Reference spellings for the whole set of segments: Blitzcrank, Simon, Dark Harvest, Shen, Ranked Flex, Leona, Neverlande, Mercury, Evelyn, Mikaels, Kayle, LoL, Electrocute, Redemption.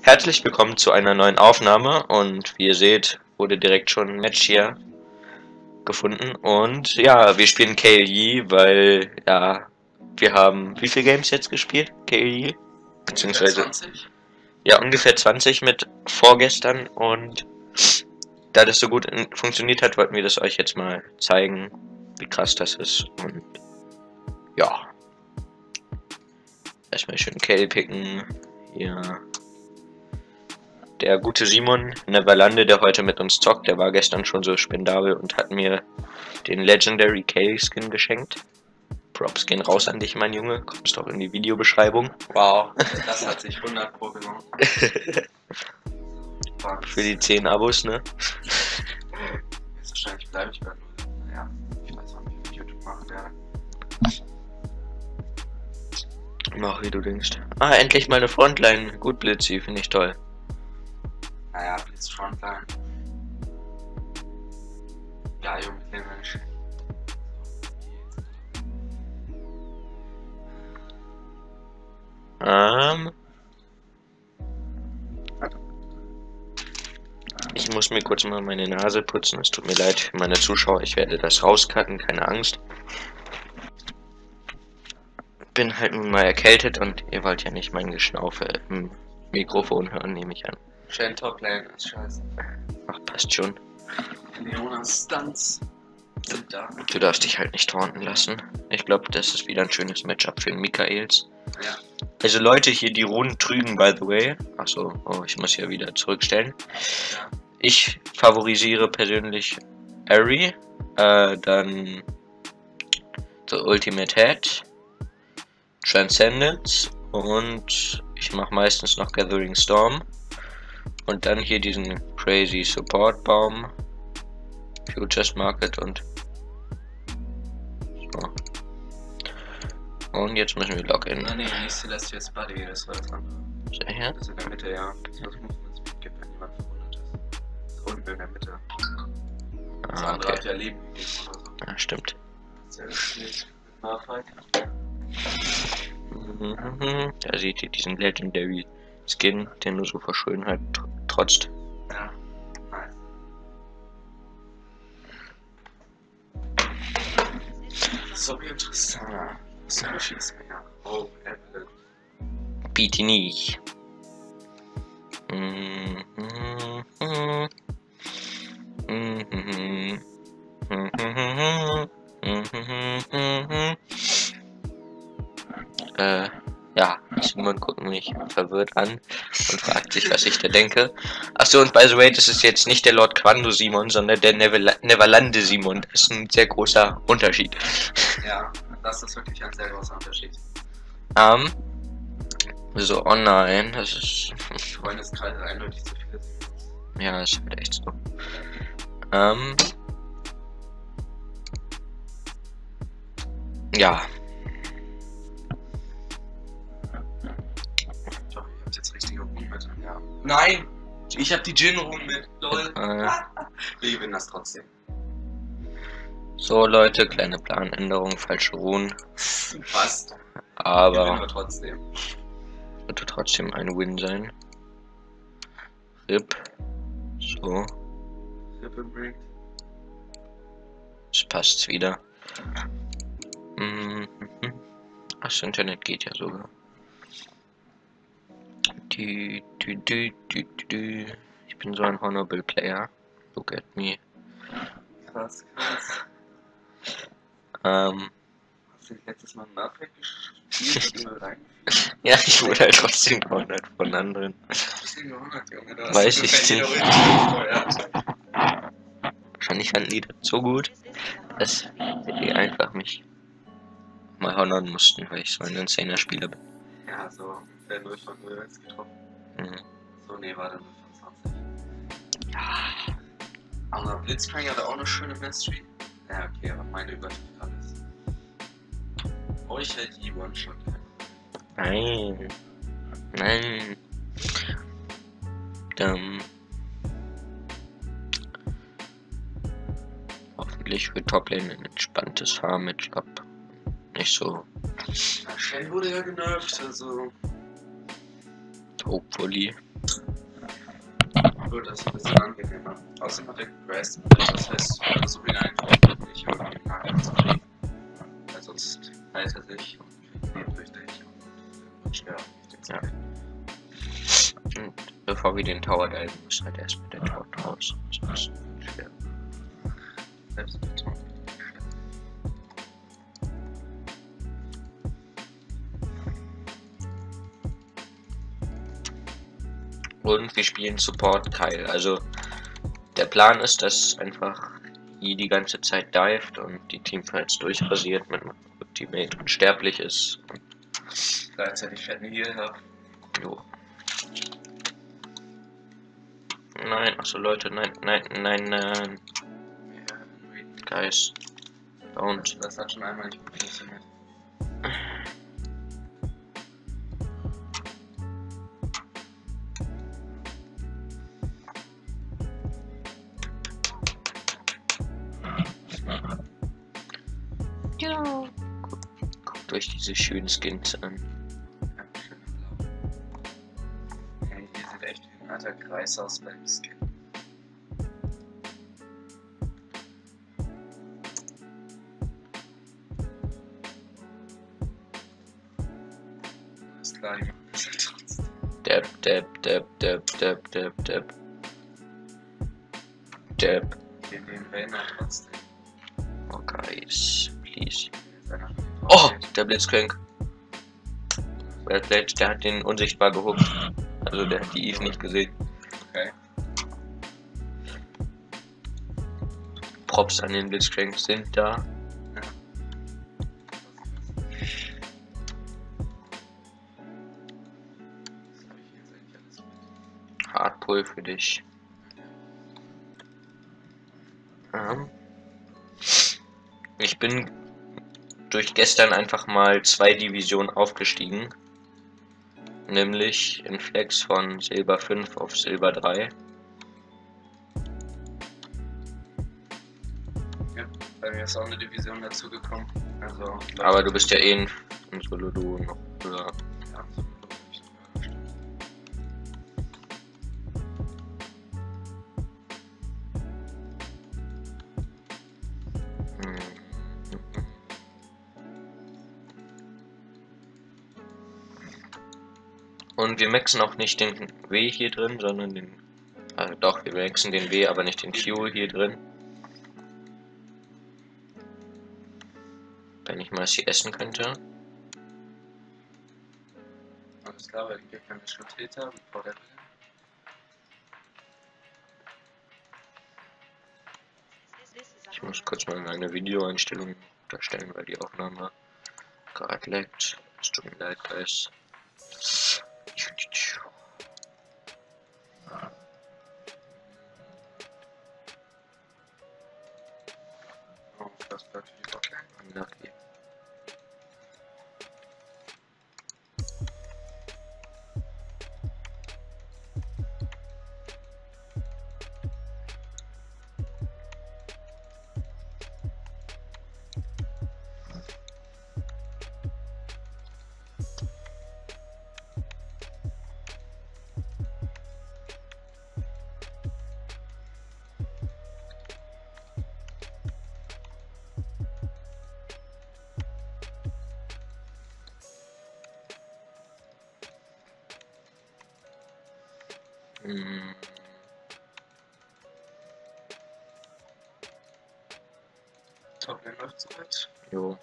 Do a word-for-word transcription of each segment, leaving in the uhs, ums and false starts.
Herzlich willkommen zu einer neuen Aufnahme und wie ihr seht, wurde direkt schon ein Match hier gefunden und ja, wir spielen Kayle, weil ja, wir haben wie viele Games jetzt gespielt? Kayle? Beziehungsweise zwanzig. Ja, ungefähr zwanzig mit vorgestern und da das so gut funktioniert hat, wollten wir das euch jetzt mal zeigen, wie krass das ist und ja. Erstmal schön Kayle picken, ja. Der gute Simon, Neverlande, der heute mit uns zockt, der war gestern schon so spendabel und hat mir den Legendary Kayle Skin geschenkt. Props gehen raus an dich, mein Junge, kommst doch in die Videobeschreibung. Wow, das hat sich hundert Pro genommen. Für die zehn Abos, ne? Jetzt wahrscheinlich bleibe ich bei null. Naja, ich weiß auch nicht, was ich mit YouTube machen werde. Mach wie du denkst. Ah, endlich mal eine Frontline. Gut, Blitzi, finde ich toll. Naja, Blitz Frontline. Ja, Junge, den Mensch. Ähm. Ich muss mir kurz mal meine Nase putzen. Es tut mir leid für meine Zuschauer. Ich werde das rauscutten, keine Angst. Bin halt nun mal erkältet und ihr wollt ja nicht mein Geschnaufe im Mikrofon hören, nehme ich an. Shen Toplane ist scheiße. Ach, passt schon. Leona Stunts sind da. Du darfst dich halt nicht taunten lassen. Ich glaube, das ist wieder ein schönes Matchup für den Mikaels. Ja. Also Leute, hier die Runen trügen, by the way. Achso, oh, ich muss ja wieder zurückstellen. Ja. Ich favorisiere persönlich Ari, äh, dann The Ultimate Head, Transcendence und ich mache meistens noch Gathering Storm. Und dann hier diesen crazy Support Baum, Futures Market und so. Und jetzt müssen wir login. Nein, die nächste lässt jetzt Buddy, das war das andere. Sicher? Das ist in der Mitte, ja. Das muss man Speed geben, wenn jemand verwundet ist. Das unten in der Mitte. Das ah, okay. Hat ja Leben gegeben oder so. Ah, stimmt. Sehr schlecht. Nachfrage. Mhm. Da seht ihr diesen Legendary Skin, der nur so vor Schönheit tr trotzt. Ja, nice. So interessant. So schießt mir ja. Oh, Evelyn. Bitte nicht. Mhm. Mhm. Mhm. Mhm. Mhm. Äh. Ja, Simon guckt mich verwirrt an und fragt sich, was ich da denke. Achso, und by the way, das ist jetzt nicht der Lord Quando Simon, sondern der Neverla Neverlande Simon. Das ist ein sehr großer Unterschied. Ja, das ist wirklich ein sehr großer Unterschied. Ähm, um, so, oh nein, das ist... Freundeskreis ist eindeutig zu viel. Ja, das ist halt echt so. Ähm... Um, ja. Ja. Nein! Ich hab die Gin-Runen mit, lol. Äh. Wir gewinnen das trotzdem. So Leute, kleine Planänderung, falsche Runen. Fast. Aber... Gewinnen wir trotzdem. Sollte trotzdem ein Win sein. Rip. So. Rip and break. Jetzt passt's wieder. Mhm. Ach, das Internet geht ja sogar. Du, du, du, du, du. Ich bin so ein honorable player. Look at me. Krass, krass. Ähm. Hast du letztes Mal einen Nachweg gespielt und reingeführt? Ja, ich wurde halt trotzdem gehonert von anderen. Trotzdem gehonert, Junge. Du hast weiß ich nicht. Wahrscheinlich fanden die das so gut, dass die einfach mich mal honern mussten, weil ich so ein insaner Spieler bin. Ja, so. null von null jetzt getroffen. Mhm. So, nee, warte, null von zwanzig. Ja. Aber Blitzcrank hat auch eine schöne Mastery. Ja, okay, aber meine übertrifft alles. Oh, ich hätte die One-Shot. Nein. Nein. Dann. Hoffentlich für Toplane ein entspanntes Farm mit Job. Nicht so. Shen wurde ja genervt, also. Hopefully. Wird das ein bisschen angenehmer. Außerdem hat der Quest, das heißt, so viel Eindruck, ich habe den Mikaels zu kriegen. Weil sonst heilt er sich und kriegt durch den Hechern und wird schwer auf den Sack. Und bevor wir den Tower diven, muss halt erst mit der Tower raus. Sonst wird es schwer. Selbst mit Tower. Und wir spielen Support Kayle. Also der Plan ist, dass einfach I die ganze Zeit dived und die Teamfights durchrasiert mit meinem Ultimate unsterblich ist. Und gleichzeitig fetten Heal habe. Jo. Nein, achso Leute, nein, nein, nein, nein. Ja, Guys. Don't. Das hat schon einmal nicht funktioniert. Ja. Guckt, guckt euch diese schönen Skins an. Ja, schön blau. Hey, hier sieht echt wie ein alter Kreis aus beim Skin. Ist klar, ich mach ein bisschen trotzdem. Dab, dab, dab, dab, dab, dab, dab. Dab. Wir nehmen Rainer trotzdem. Oh, guys. Please. Oh, der Blitzcrank. Der, der hat den unsichtbar gehuckt. Also der hat die Eve nicht gesehen. Okay. Props an den Blitzcrank sind da. Hardpull für dich. Aha. Ich bin durch gestern einfach mal zwei Divisionen aufgestiegen, nämlich in Flex von Silber fünf auf Silber drei. Ja, bei mir ist auch eine Division dazu gekommen. Also, aber du bist ja eh ein Solo-Duo noch, oder? Ja, Solo-Duo. Und wir maxen auch nicht den W hier drin, sondern den. Also doch, wir maxen den W, aber nicht den Q hier drin. Wenn ich mal sie essen könnte. Alles klar, weil wir keine Schutthit haben vor der Brille. Ich muss kurz mal meine Videoeinstellung unterstellen, weil die Aufnahme gerade leckt. Es tut mir leid, Guys. Oh, das bleibt hier okay. Unlucky. Mm. Top Lane läuft soweit. Jo.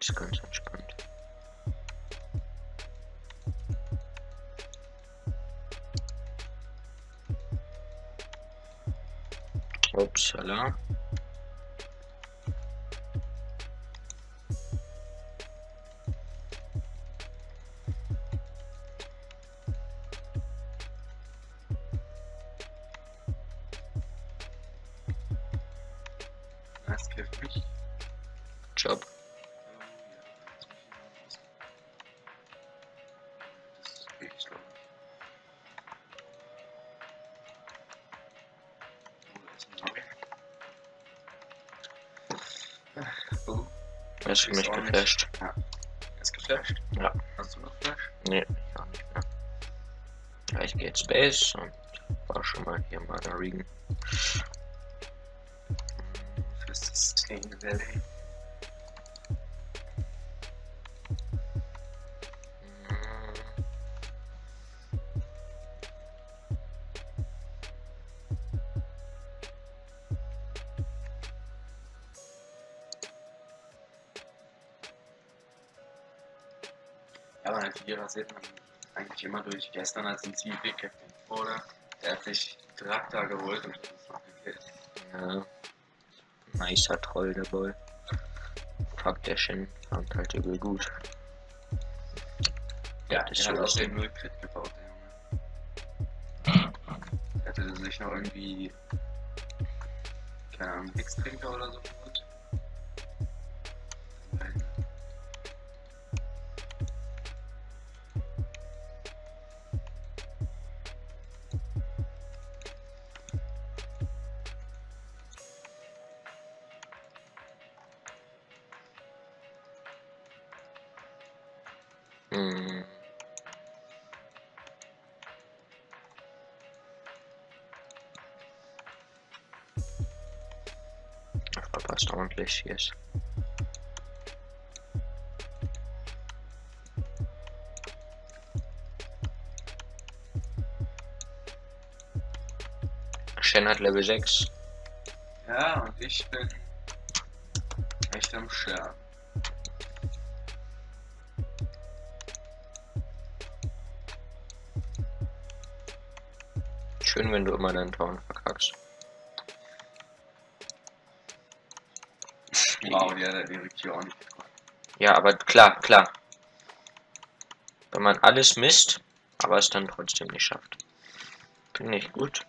Ist ganz entspannt. Upsala. Das hilft mich. Job. Das ist wirklich schlimm. Oh, er ist für mich geflasht. Ja. Er ist geflasht? Ja. Hast du noch Flash? Nee, ich auch nicht mehr. Ja, ich gehe jetzt Space und war schon mal hier mal der Regen. Fürs Sustain Valley. Ja, aber natürlich, das sieht man eigentlich immer durch. Gestern, als ein Team Captain wurde, der hat sich Traktor geholt und das war gekillt. Ja. Nicer Troll, der Boy. Fuck, der Shen fand halt übel gut. Ja, das hat auch den Null-Crit gebaut, der Junge. Der hatte sich noch irgendwie, keine Ahnung, Hextrinker oder so geholt. Hm. Das verpasst ordentlich hier. Yes. Shen hat Level sechs. Ja, und ich bin echt am Scherben. Schön, wenn du immer deinen Town verkackst. Wow, ja, der wäre hier auch nicht gekommen. Ja, aber klar, klar. Wenn man alles misst, aber es dann trotzdem nicht schafft. Finde ich gut.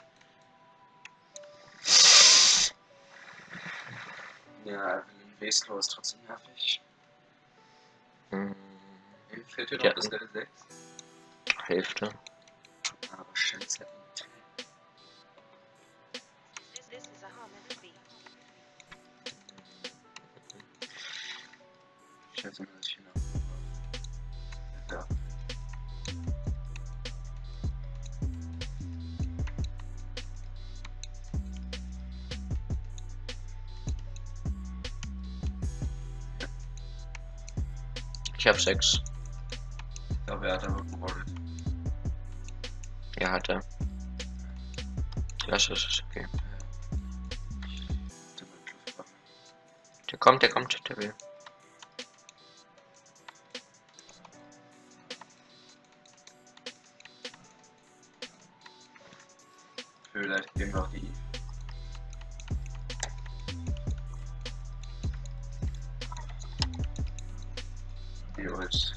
Ja, Weslo ist trotzdem nervig. Hm. Fehlt dir noch das Level sechs? Hälfte. Aber schön Set. Schätze mal, dass ich noch. Ja. Ich hab sechs. Ich glaube, er hat aber gewartet. Ja, hat er. Das ist okay. Der kommt, der kommt, der will. Vielleicht gehen wir auch die. Die Holz.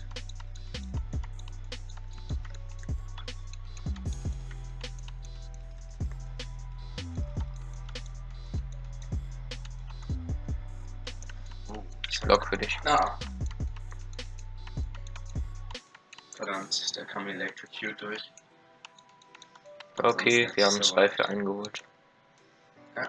Oh, ich block für dich. Ah. Verdammt, da kam Electrocute durch. Okay, wir haben zwei für einen geholt. Ja.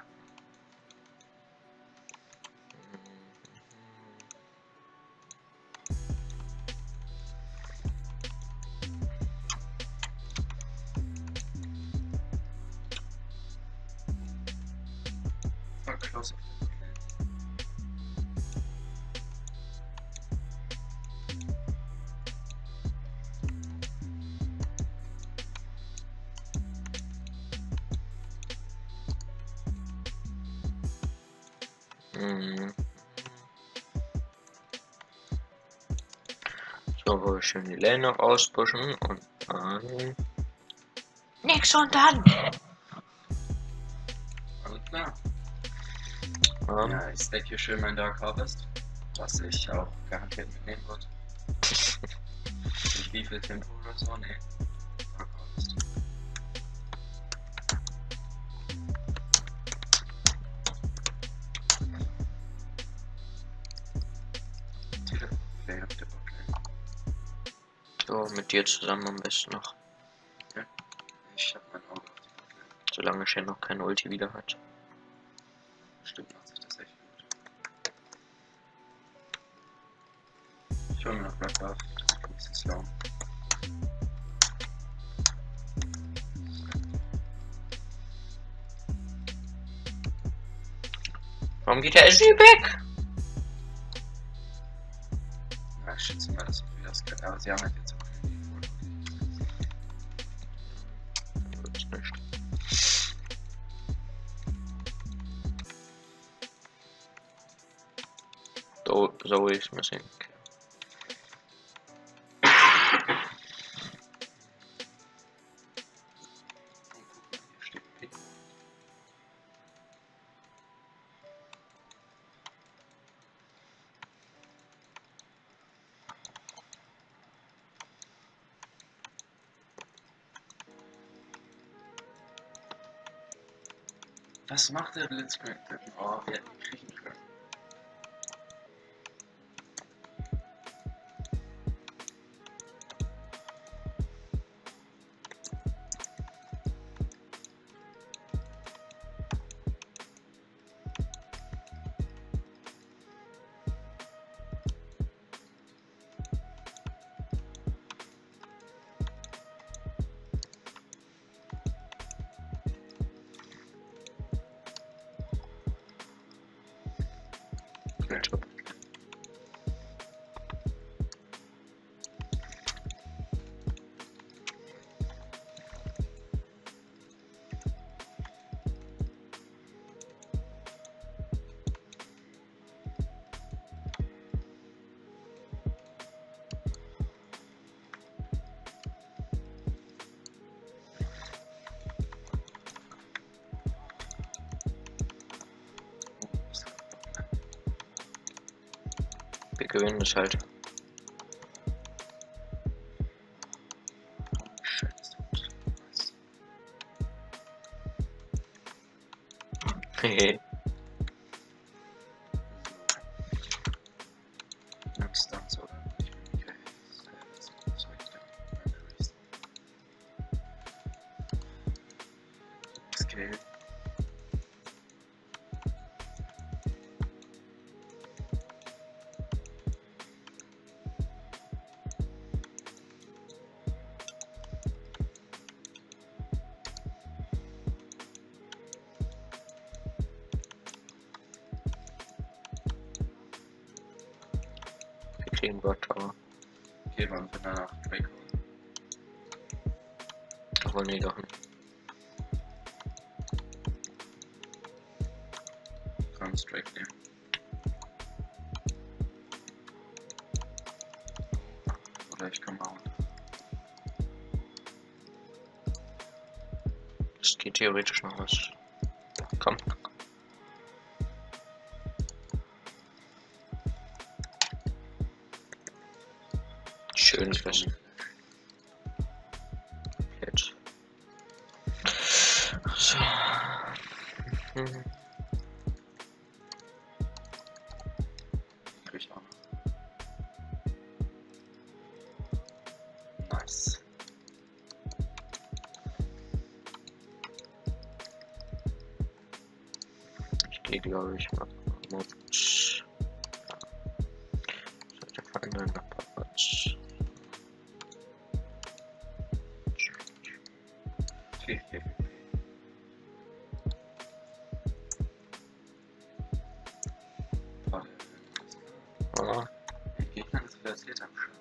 So, wollen wir schön die Lane noch auspushen und dann. Nix und dann! Alles klar. Um. Ja, ich stack hier schön mein Dark Harvest, was ich auch garantiert mitnehmen würde. Wie viel Tempo oder so? Nee. Dark Harvest. So, mit dir zusammen am besten noch. Ja, ich hab mein Auge auf die Backline. Solange Shen noch kein Ulti wieder hat. Stimmt, macht sich das echt gut. Ich hol mir noch Black Buff, das ist ein bisschen slow. Warum geht der Ashley weg? Ja, ich schätze mal, dass man wieder das kann, aber sie haben halt jetzt auch nicht. So, so ich muss hin. Was macht der Blitzcrank denn? Oh, wir hätten ihn kriegen können. Wir gewinnen das halt. Hehe. Den Bot-Tower. Okay, waren wir danach weg. Obwohl, nee, doch nicht. Komm, Strike nehmen. Oder ich komme out. Es geht theoretisch noch was. Komm. Schönes Fischen. Jetzt. So. Mhm. Krieg ich auch noch. Nice. Ich gehe, glaube ich, mal mit. Sollte verändern nach Papatsch. Okay, okay. Oh. Die Gegner sind versiert am Start.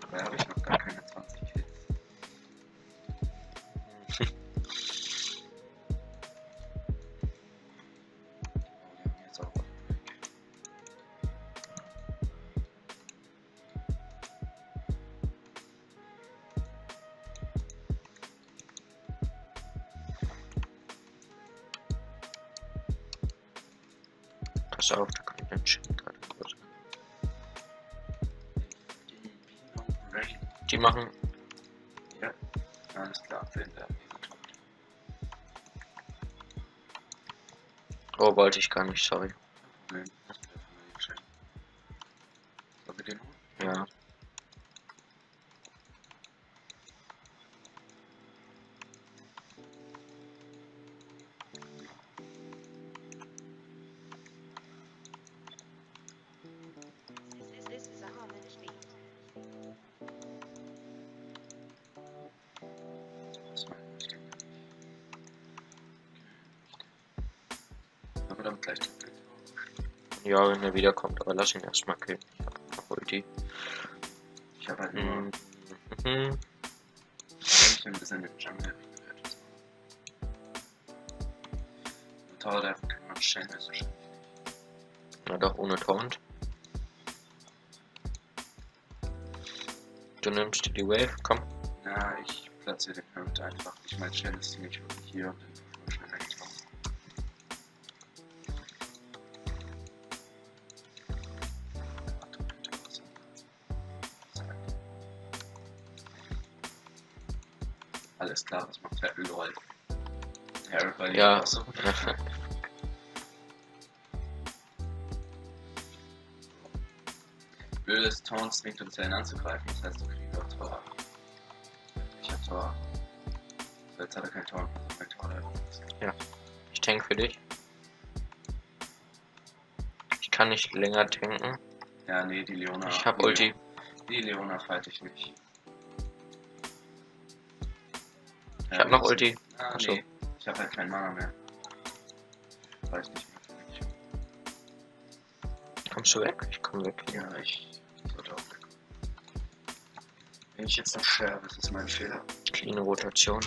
Dabei habe ich noch gar keine zwanzig Kills. Wir haben jetzt auch einen Pass auf, da kommt Redemption gerade kurz. Die machen. Ja, alles klar, wenn der Oh, wollte ich gar nicht, sorry. Nein, das wäre für mich. Wollen wir den holen? Ja. dann gleich doppelt. Ja, wenn er wiederkommt, aber lass ihn erstmal killen. Ich hab Ulti. Ich hab halt nur. Mhm. Mhm. Ich bin ein bisschen in den Jungle reingehört. Und Taunt einfach kann man Shen so schön. Na doch, ohne Taunt. Du nimmst dir die Wave, komm. Ja, ich platziere den Punkt einfach. Ich meine, Shen ist ziemlich gut hier und dann schnell weggekommen. Alles klar, das macht der LOL. Everybody ja. So. Öl des Tauns zwingt uns ja ihn anzugreifen, das heißt, du kriegst auch Tor. Ich hab Tor. So, jetzt hat er kein Tor, also mein Tor leider. Ja, ich tank für dich. Ich kann nicht länger tanken. Ja, nee, die Leona. Ich hab Ulti. Die Leona fight ich nicht. Ich ja, hab noch Ulti. Ah, achso. Nee. Ich hab halt keinen Mana mehr. Weiß nicht mehr. Kommst du weg? Ich komm weg. Ja, ich sollte auch weg. Wenn ich jetzt noch scherbe, das ist mein Fehler. Kleine Rotation.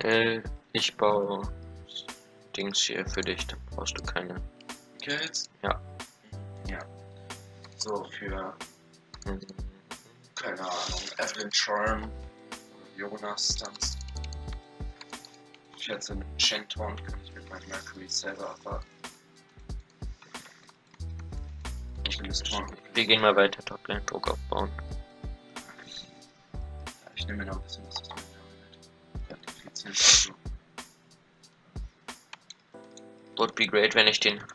äh, ich baue Dings hier für dich, da brauchst du keine. Okay, jetzt? Ja. Ja. So, für, mhm. keine Ahnung, Evelyn Charm, Jonas Stunts. Ich schätze, mit Shen Taunt kann ich mit meinem Mercury selber abwarten. Ich nehme das Taunt. Wir gehen mal weiter, Top-Lane Druck aufbauen. Ja, ich nehme mir noch ein bisschen was aus dem Internet. Would be great, wenn ich den. Ja.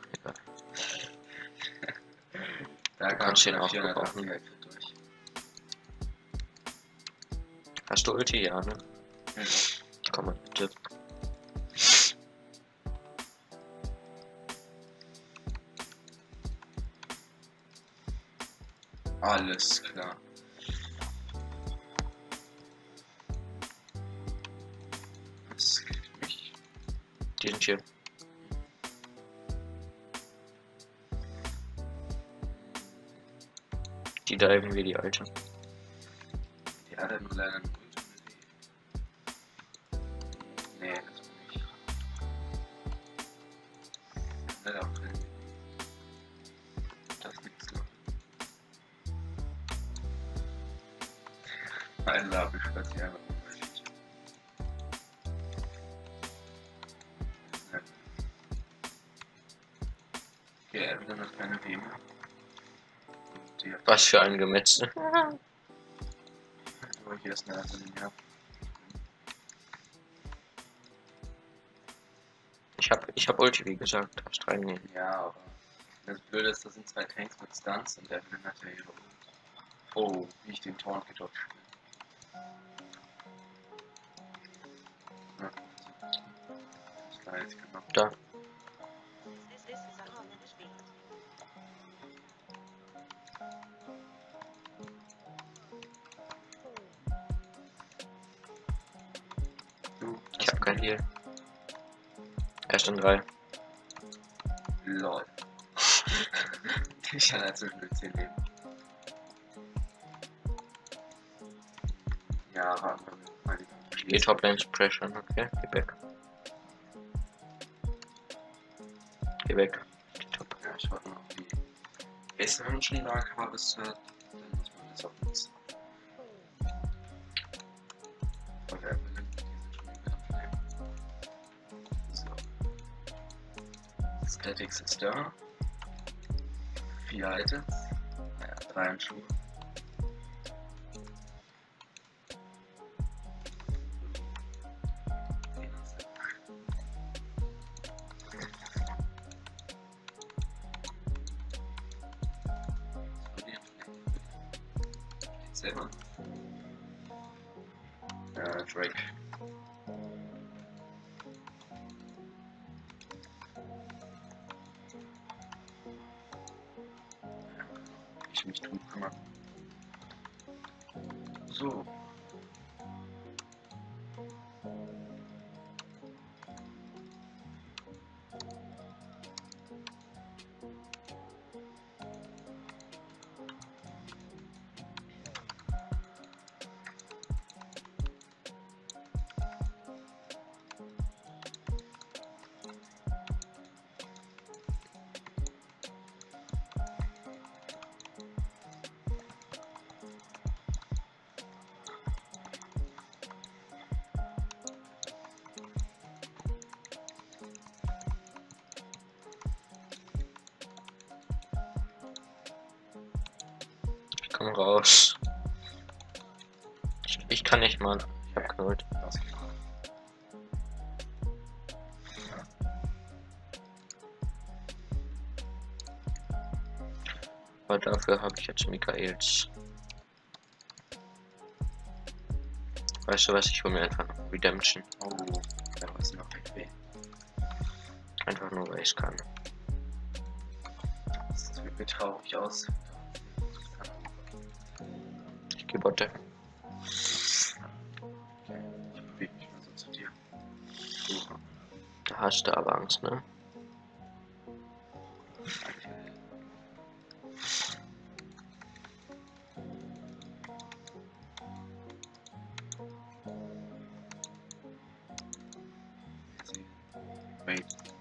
Da kannst du ihn auch gebrauchen. Hast du Ulti? Ja, ne? Ja. Komm mal, bitte. Alles klar. Das geht nicht. Den hier. Die diven wir die alte. Die alte nur leider nur unten. Nee, das bin ich. Leider auch drin. Das gibt's doch. Ein Lab, ich weiß nicht einfach unmöglich. Okay, er wird dann noch keine W mehr. Was für ein Gemetzel. Oh, hier ist eine Evelyn, ja. Ich hab, ich hab Ulti, wie gesagt, hast reinnehmen. Ja, aber das Blöde ist, das sind zwei Tanks mit Stunts und Evelyn hat ja ihre. Oh, wie ich den Taunt gedoppt spiele. Ja. Ich kann jetzt genau. Da. Hier. Erst in drei. Lol. Ich hatte halt so viel zehn Leben. Ja, aber mal die. Die Top Lane ist Pressure, okay? Geh weg. Geh weg. Die Top. Ja, ich warte noch auf die. Weißt du, wenn man schon Dark Harvest hört, dann muss man das auch nutzen. Okay. Statics ist da. Vier Items. Naja, drei Handschuhe. Selber. Äh, Drake. Mich drum kümmern. So. komm raus. Ich, ich kann nicht, Mann. Ich hab geholt. Aber dafür habe ich jetzt Mikaels. Weißt du was, ich hole mir einfach noch Redemption. Oh, da war es noch echt weh. Einfach nur weil ich kann. Das sieht mir traurig aus. Ich geh Botte. Ich bewege mich mal so zu dir. Da hast du aber Angst, ne?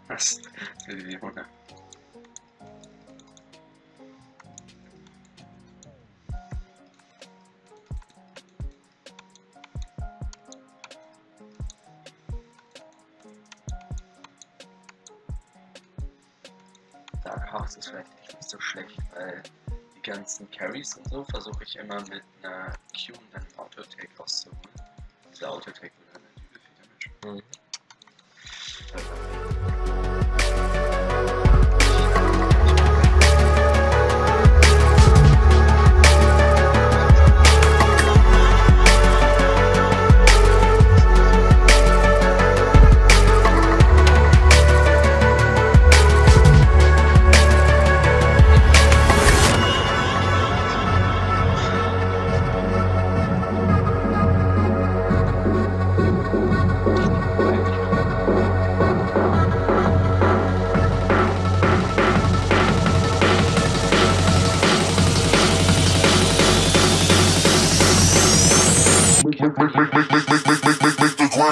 Was? Dark Harvest ist vielleicht nicht so schlecht, weil die ganzen Carries und so versuche ich immer mit einer Q und einem Autotake rauszuholen. Dieser Autotake will dann natürlich viel Damage.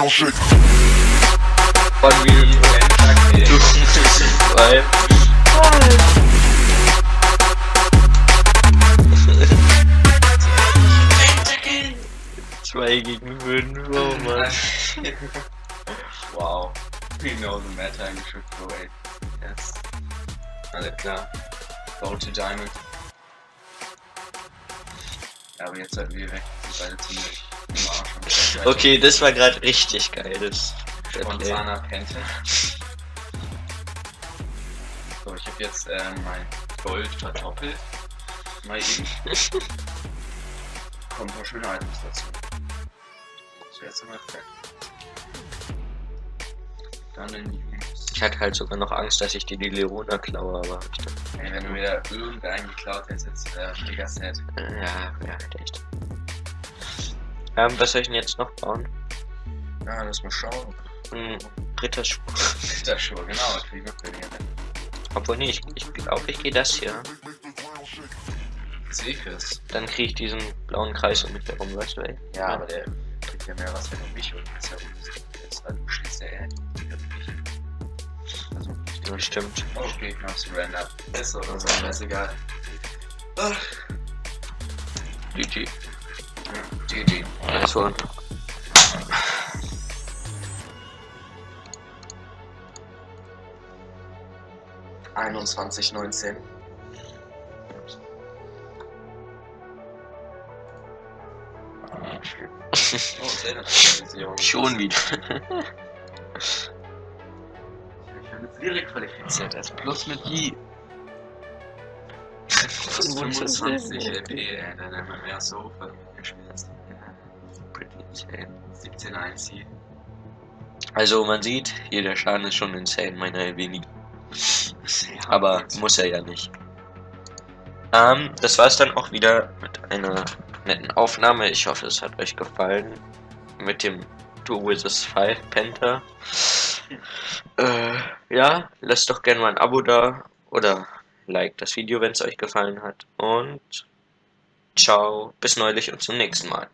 Shit. Von mir die Endkacke. Du bist ein zwei gegen fünf, oh Mann. Wow. We know the meta and you should go away. Yes. Alles klar. Go to Diamond. Ja, aber jetzt sollten wir weg. Wir sind beide ziemlich. Okay, das war gerade richtig geil, das spontaner Pente. So, ich habe jetzt äh, mein Gold verdoppelt. Mal eben. Kommt ein paar schöne Items dazu. So, jetzt sind wir fertig. Dann in die News. Ich hatte halt sogar noch Angst, dass ich dir die Leona klaue, aber hab ich dann. Ey, wenn du mir da irgendeinen geklaut hättest, jetzt äh, mega sad. Ja, ja, halt echt. Ähm, was soll ich denn jetzt noch bauen? Ja, lass mal schauen. Hm, Ritterschuhe. Ritterschuhe, genau, ich will Mercury. Obwohl, nee, ich, ich glaube, ich gehe das hier. Siehst dann kriege ich diesen blauen Kreis um mich herum, weißt du, ey? Ja, ja, aber der kriegt ja mehr was, wenn du mich und das herum ist. Also, du schließt ja eher nicht. Also, nicht ja, stimmt. Okay, ich mach's random. Ist oder so, aber ist egal. Ach. G G. G G. Nice one. einundzwanzig neunzehn. Oh, schon wieder. Ich habe jetzt direkt qualifiziert als Plus mit J. fünfundzwanzig L P, ey, dann haben wir mehr so gespielt. Pretty insane. siebzehn I C. Also man sieht, hier der Schaden ist schon insane, meiner L W. Aber muss er ja nicht. Ähm, das war's dann auch wieder mit einer netten Aufnahme. Ich hoffe, es hat euch gefallen. Mit dem Duo vs five Penta. Äh, ja, lasst doch gerne mal ein Abo da. Oder like das Video, wenn es euch gefallen hat. Und ciao, bis neulich und zum nächsten Mal.